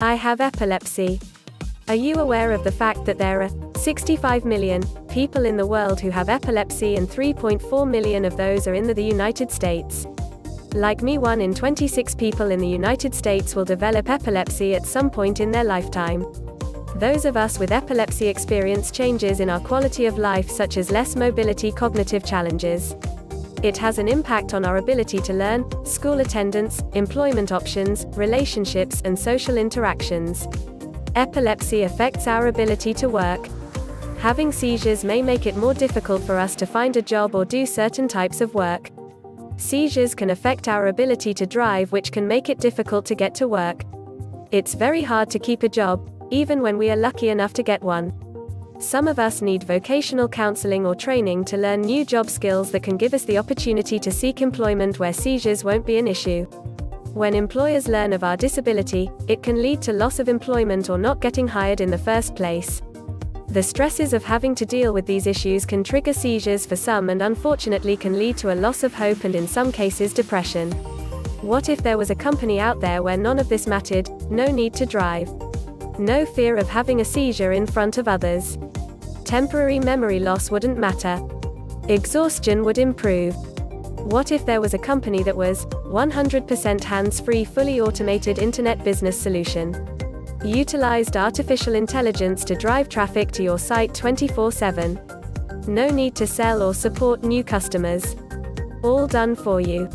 I have epilepsy. Are you aware of the fact that there are 65 million people in the world who have epilepsy, and 3.4 million of those are in the United States? Like me, 1 in 26 people in the United States will develop epilepsy at some point in their lifetime. Those of us with epilepsy experience changes in our quality of life, such as less mobility, cognitive challenges. It has an impact on our ability to learn, school attendance, employment options, relationships, and social interactions. Epilepsy affects our ability to work. Having seizures may make it more difficult for us to find a job or do certain types of work. Seizures can affect our ability to drive, which can make it difficult to get to work. It's very hard to keep a job, even when we are lucky enough to get one. Some of us need vocational counseling or training to learn new job skills that can give us the opportunity to seek employment where seizures won't be an issue. When employers learn of our disability, it can lead to loss of employment or not getting hired in the first place. The stresses of having to deal with these issues can trigger seizures for some, and unfortunately can lead to a loss of hope and, in some cases, depression. What if there was a company out there where none of this mattered? No need to drive. No fear of having a seizure in front of others. Temporary memory loss wouldn't matter. Exhaustion would improve. What if there was a company that was 100% hands-free, fully automated internet business solution? Utilized artificial intelligence to drive traffic to your site 24/7. No need to sell or support new customers. All done for you.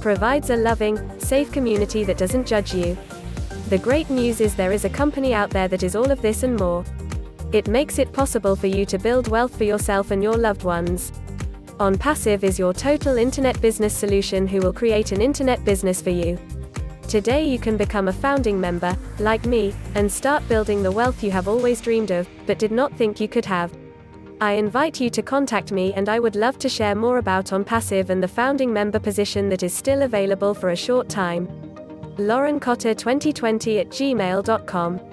Provides a loving, safe community that doesn't judge you. The great news is there is a company out there that is all of this and more. It makes it possible for you to build wealth for yourself and your loved ones. OnPassive is your total internet business solution who will create an internet business for you. Today you can become a founding member, like me, and start building the wealth you have always dreamed of, but did not think you could have. I invite you to contact me, and I would love to share more about OnPassive and the founding member position that is still available for a short time. LaurenCotter2020@gmail.com